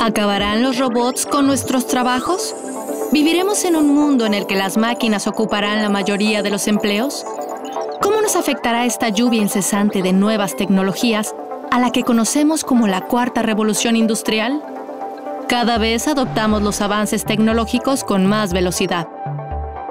¿Acabarán los robots con nuestros trabajos? ¿Viviremos en un mundo en el que las máquinas ocuparán la mayoría de los empleos? ¿Cómo nos afectará esta lluvia incesante de nuevas tecnologías a la que conocemos como la Cuarta Revolución Industrial? Cada vez adoptamos los avances tecnológicos con más velocidad.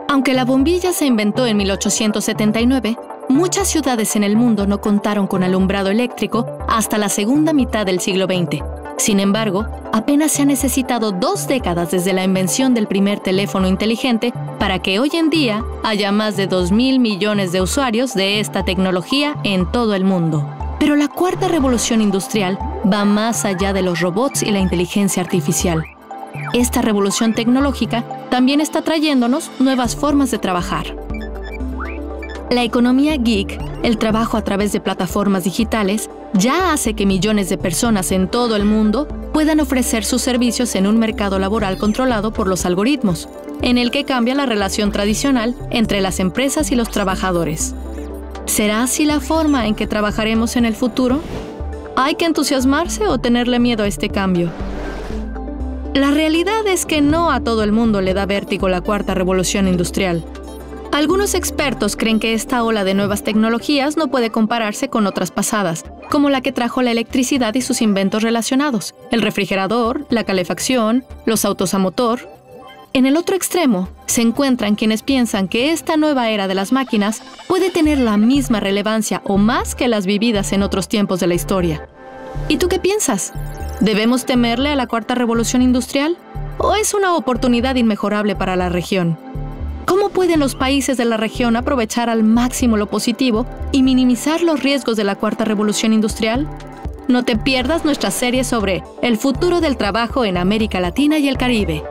Aunque la bombilla se inventó en 1879, muchas ciudades en el mundo no contaron con alumbrado eléctrico hasta la segunda mitad del siglo XX. Sin embargo, apenas se han necesitado 2 décadas desde la invención del primer teléfono inteligente para que hoy en día haya más de 2.000 millones de usuarios de esta tecnología en todo el mundo. Pero la Cuarta Revolución Industrial va más allá de los robots y la inteligencia artificial. Esta revolución tecnológica también está trayéndonos nuevas formas de trabajar. La economía geek, el trabajo a través de plataformas digitales, ya hace que millones de personas en todo el mundo puedan ofrecer sus servicios en un mercado laboral controlado por los algoritmos, en el que cambia la relación tradicional entre las empresas y los trabajadores. ¿Será así la forma en que trabajaremos en el futuro? ¿Hay que entusiasmarse o tenerle miedo a este cambio? La realidad es que no a todo el mundo le da vértigo la Cuarta Revolución Industrial. Algunos expertos creen que esta ola de nuevas tecnologías no puede compararse con otras pasadas, como la que trajo la electricidad y sus inventos relacionados, el refrigerador, la calefacción, los autos a motor. En el otro extremo, se encuentran quienes piensan que esta nueva era de las máquinas puede tener la misma relevancia o más que las vividas en otros tiempos de la historia. ¿Y tú qué piensas? ¿Debemos temerle a la Cuarta Revolución Industrial? ¿O es una oportunidad inmejorable para la región? ¿Cómo pueden los países de la región aprovechar al máximo lo positivo y minimizar los riesgos de la Cuarta Revolución Industrial? No te pierdas nuestra serie sobre el futuro del trabajo en América Latina y el Caribe.